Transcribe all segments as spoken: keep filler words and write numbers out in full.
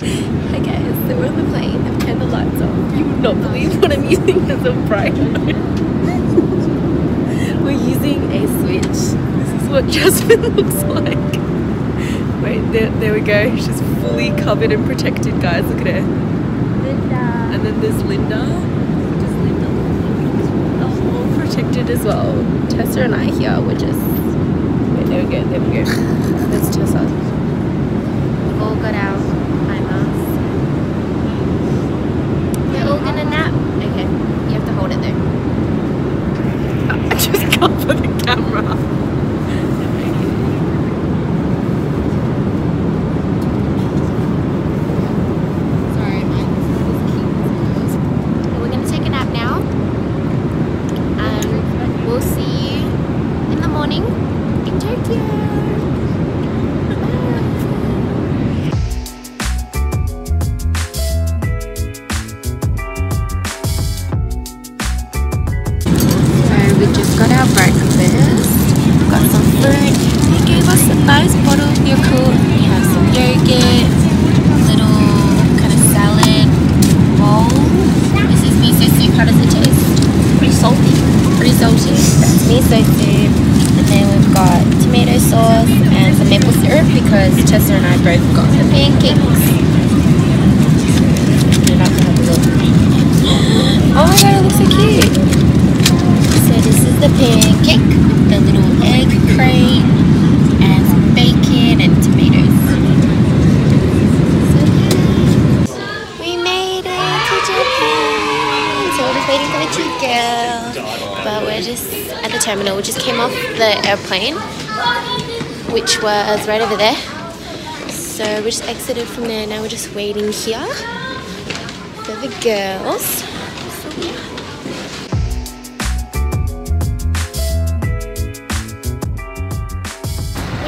Hi guys, so we're on the plane. I've turned the lights off. You would not believe what I'm using as a bright light. We're using a switch. This is what Jasmine looks like. Wait, there, there we go. She's fully covered and protected, guys. Look at her. Linda. And then there's Linda. Does Linda look all protected as well? Tessa and I here, we're just... Wait, there we go, there we go. That's Tessa. We've all got our eye masks. We're all gonna nap. Okay, you have to hold it though. I just cover the camera. Plane, which was right over there, so we just exited from there. Now we're just waiting here for the girls. So, yeah.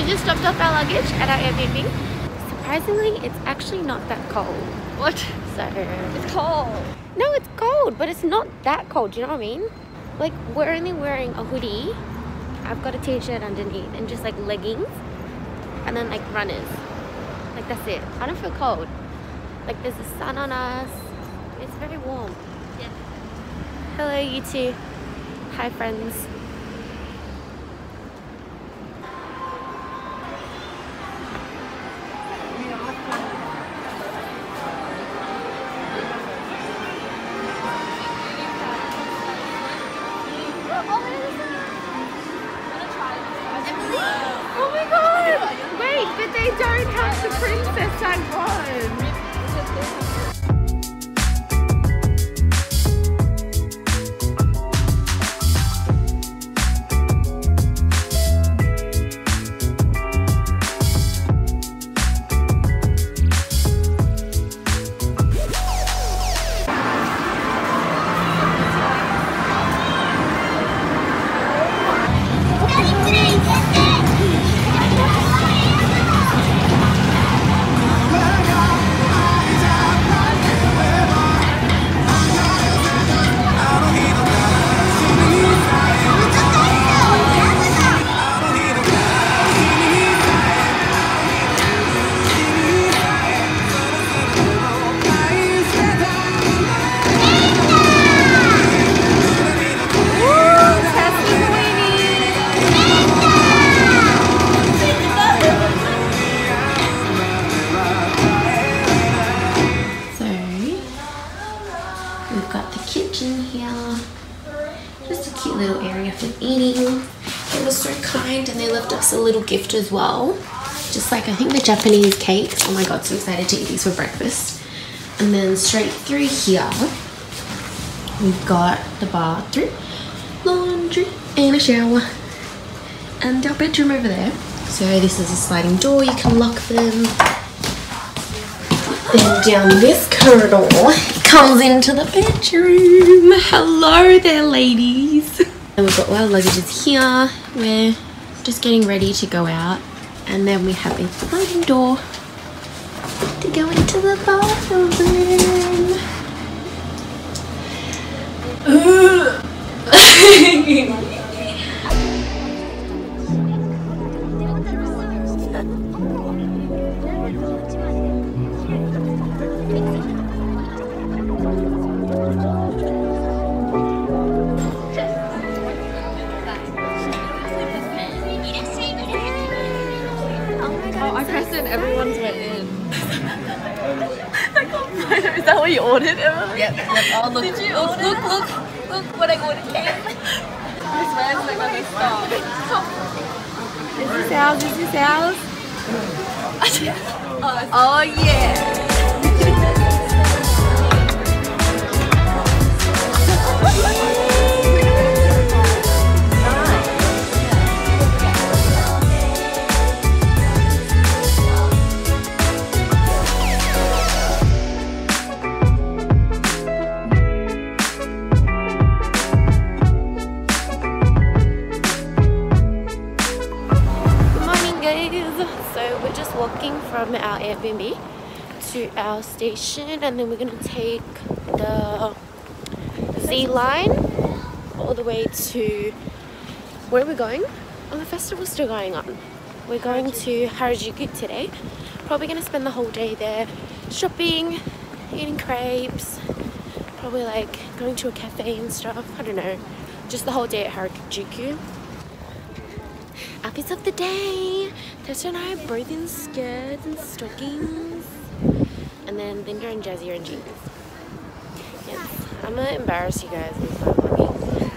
We just dropped off our luggage at our Airbnb. Surprisingly, it's actually not that cold. What? So it's cold. No, it's cold, but it's not that cold. Do you know what I mean? Like, we're only wearing a hoodie. I've got a t-shirt underneath and just like leggings and then like runners. Like, that's it. I don't feel cold. Like, there's the sun on us. It's very warm. Yeah. Hello, you two. Hi, friends. Gift as well, just like I think the Japanese cakes. Oh my god, so excited to eat these for breakfast. And then straight through here we've got the bathroom, laundry and a shower, and our bedroom over there. So this is a sliding door, you can lock them. Then down this corridor comes into the bedroom. Hello there, ladies. And we've got our luggages here. We're just getting ready to go out, and then we have a sliding door to go into the bathroom. what you ordered, Emily? Yep, let's all look. Did you look, order? Look, look, look what I ordered, Kate. This man's like on his star. Is this ours? Is this ours? Oh, oh yeah. From our Airbnb to our station, and then we're gonna take the Z line all the way to where are we going? Oh, the festival's still going on. We're going to Harajuku today. Probably gonna spend the whole day there shopping, eating crepes, probably like going to a cafe and stuff. I don't know. Just the whole day at Harajuku. Outfits of the day. Tessa and I are both in skirts and stockings, and then Linda and Jazzy are in jeans. Yes, I'm gonna embarrass you guys with my vlogging.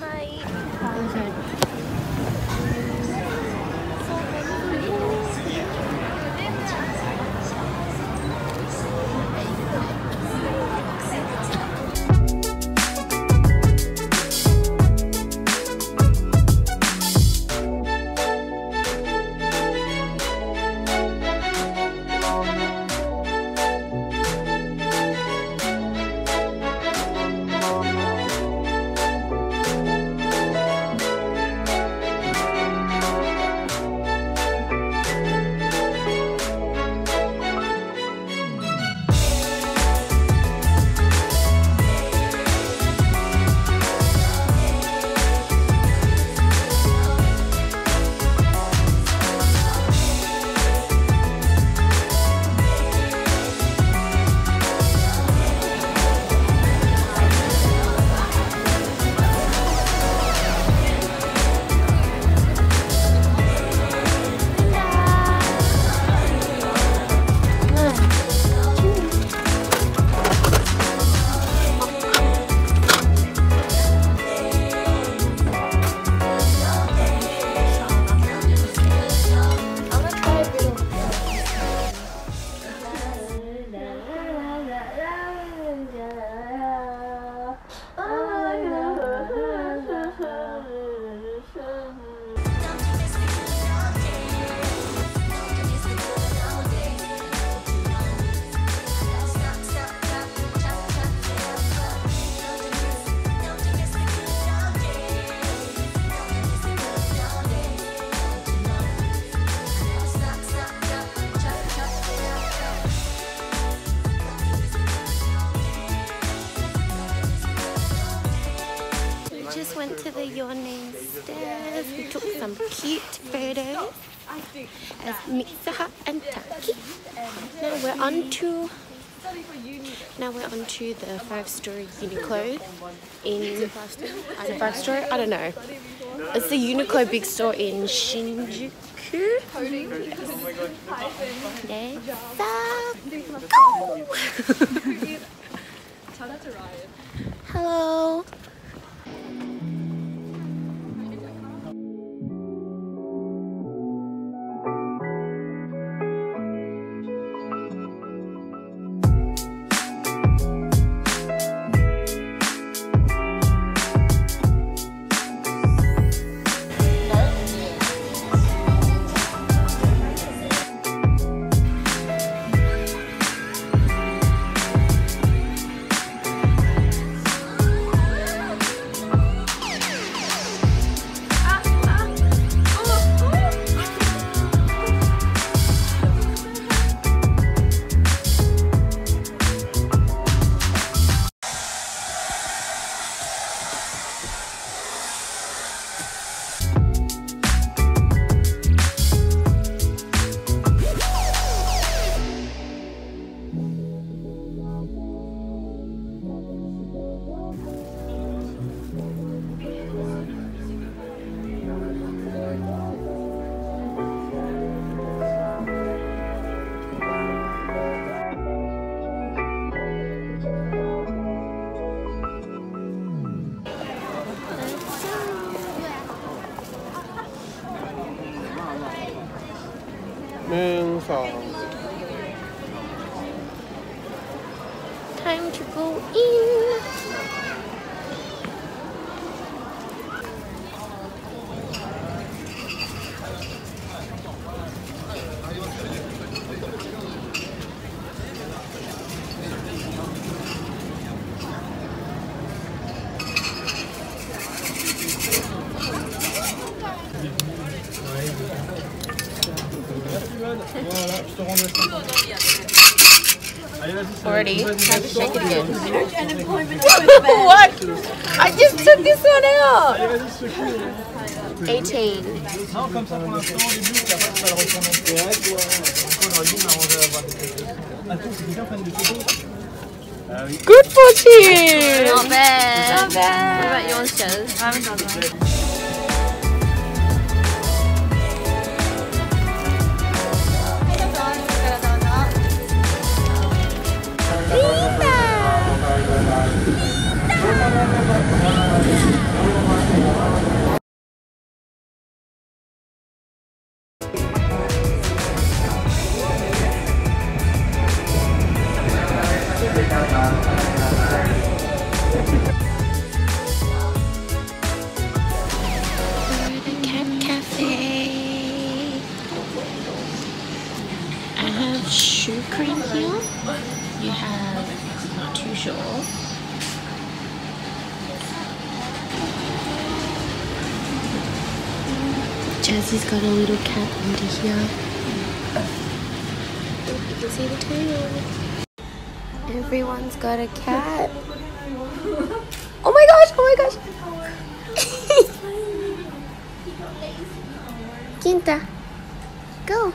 Hi. Your name, Steph. We took some cute photos as Mitsuha and Taki. Now we're on to now we're on to the five-story Uniqlo in is it five story? I don't, five story? I don't know. It's the Uniqlo big store in Shinjuku. Yes. Hello. Moon falls. Time to go in. forty. I have to check it again. What? I just took this one out. eighteen. Good fourteen. Not bad. Not bad. What about yours, Jazz? I haven't done that. Jazzy's got a little cat under here. You can see the tail. Everyone's got a cat. Oh my gosh, oh my gosh. Quinta, go.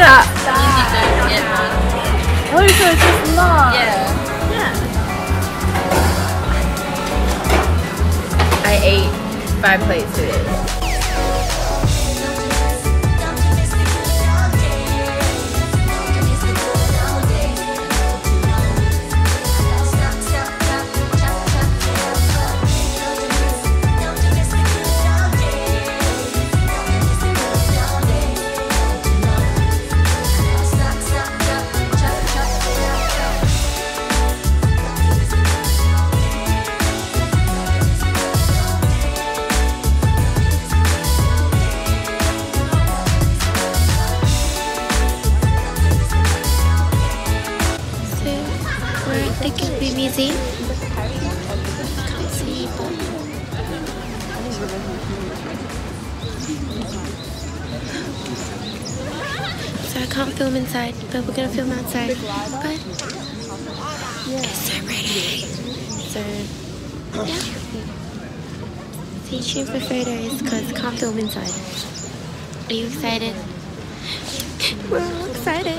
that. Stop. Oh, so it's just large. Yeah. Yeah. I ate five plates today. Busy. So I can't film inside, but we're gonna film outside. But it's so pretty. So yeah. Stay tuned for photos because can't film inside. Are you excited? We're all excited.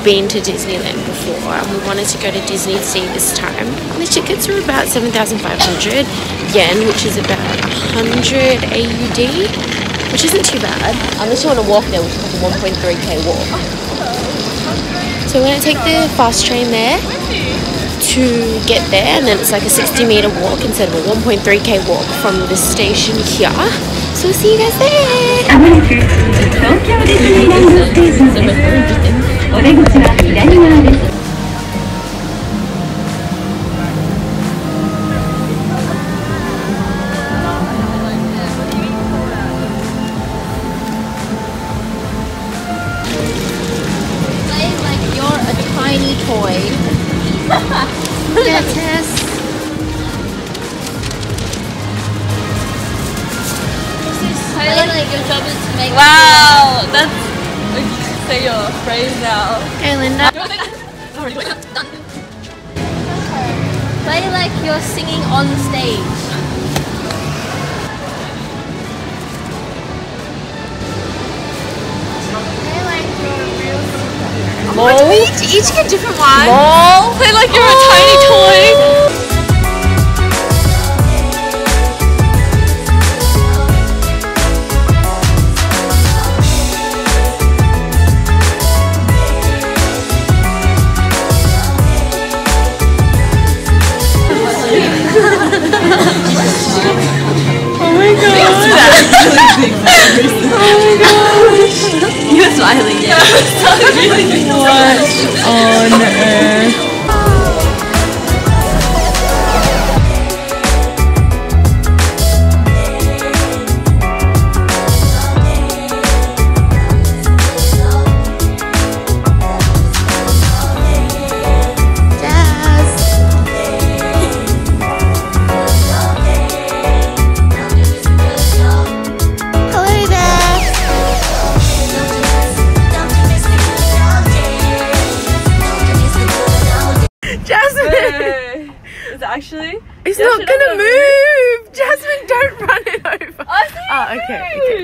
Been to Disneyland before and we wanted to go to Disney Sea this time. The tickets are about seven thousand five hundred yen, which is about one hundred A U D, which isn't too bad. Unless you want to walk there, which is like a one point three K walk. So we're going to take the fast train there to get there, and then it's like a sixty meter walk instead of a one point three K walk from the station here. So we'll see you guys there! We're going to play like you're a tiny toy. Yeah, Tess. Play like your job is to make. Wow, that's. Say your phrase now. Hey Linda. Play like you're singing on stage. Play like you're a real singer. Oh, we each, each get different ones. Lol. Play like you're oh. a tiny toy.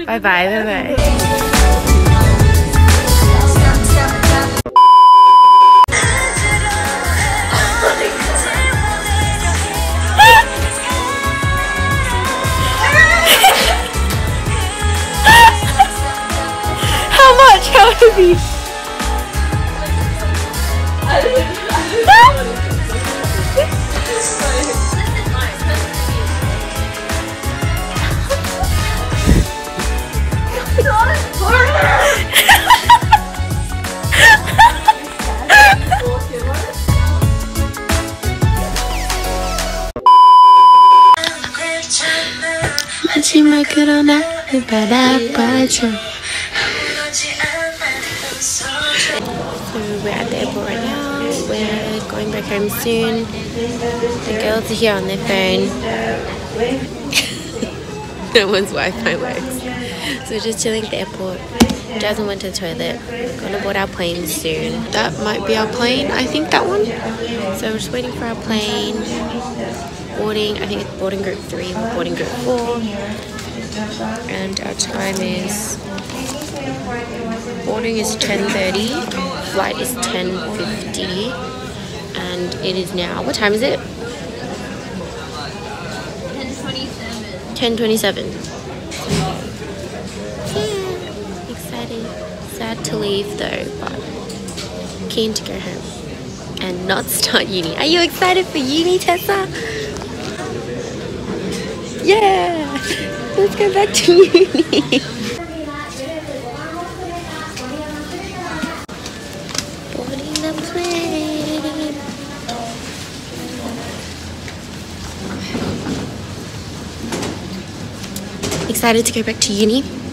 Bye bye, bye bye. Jazzy. So we're at the airport right now. We're going back home soon. The girls are here on their phone. No one's Wi-Fi works. So we're just chilling at the airport. Jasmine went to the toilet. We're gonna board our plane soon. That might be our plane. I think that one. So we're just waiting for our plane. Boarding. I think it's boarding group three. We're boarding group four. And our time is, boarding is ten thirty, flight is ten fifty, and it is now, what time is it? ten twenty-seven. Yeah, exciting. Sad to leave though, but keen to go home and not start uni. Are you excited for uni, Tessa? Yeah, let's go back to uni. Excited to go back to uni.